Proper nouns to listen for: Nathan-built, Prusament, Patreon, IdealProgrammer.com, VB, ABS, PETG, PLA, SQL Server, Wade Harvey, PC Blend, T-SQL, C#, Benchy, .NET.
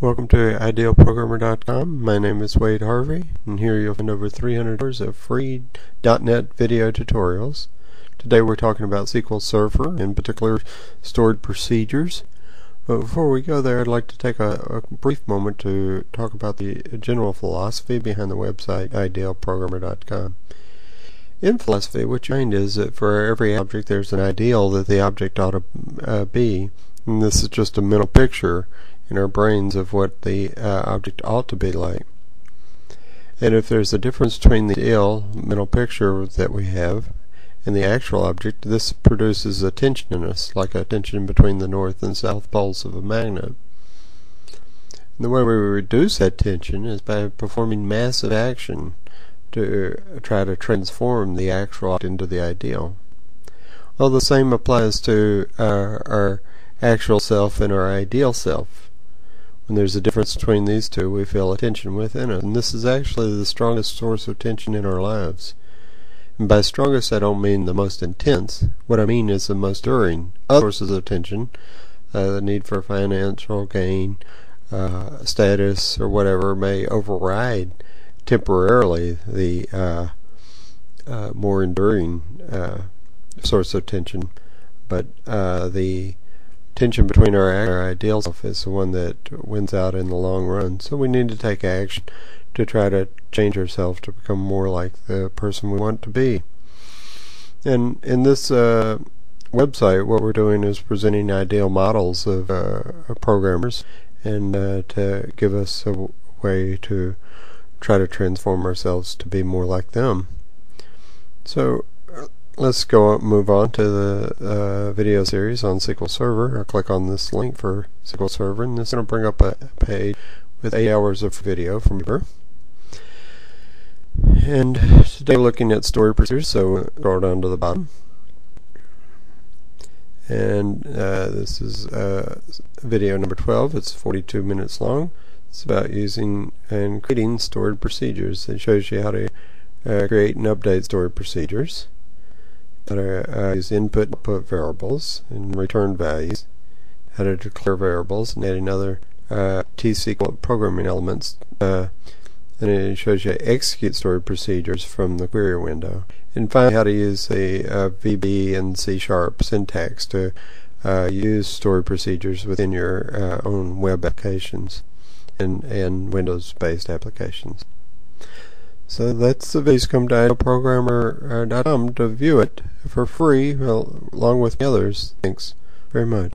Welcome to IdealProgrammer.com. My name is Wade Harvey, and here you'll find over 300 hours of free .NET video tutorials. Today we're talking about SQL Server, in particular stored procedures. But before we go there, I'd like to take a brief moment to talk about the general philosophy behind the website IdealProgrammer.com. In philosophy, what you find is that for every object there's an ideal that the object ought to be, and this is just a mental picture in our brains of what the object ought to be like. And if there's a difference between the ideal mental picture that we have and the actual object, this produces a tension in us, like a tension between the north and south poles of a magnet. And the way we reduce that tension is by performing massive action to try to transform the actual object into the ideal. Well, the same applies to our actual self and our ideal self. When there's a difference between these two, we feel a tension within us, and this is actually the strongest source of tension in our lives. And by strongest, I don't mean the most intense. What I mean is the most enduring. Other sources of tension, the need for financial gain, status, or whatever, may override temporarily the more enduring source of tension, but the tension between our ideal self is the one that wins out in the long run. So we need to take action to try to change ourselves to become more like the person we want to be. And in this website, what we're doing is presenting ideal models of programmers, and to give us a way to try to transform ourselves to be more like them. So let's move on to the video series on SQL Server. I'll click on this link for SQL Server, and this will bring up a page with 8 hours of video from here. And today we're looking at stored procedures, so we'll scroll down to the bottom. And this is video number 12. It's 42 minutes long. It's about using and creating stored procedures. It shows you how to create and update stored procedures that are use input and output variables and return values, how to declare variables, and adding other T-SQL programming elements. And it shows you how to execute stored procedures from the query window. And finally, how to use the VB and C# syntax to use stored procedures within your own web applications and Windows-based applications. So that's the video. Come to IdealProgrammer.com to view it for free, along with the others. Thanks very much.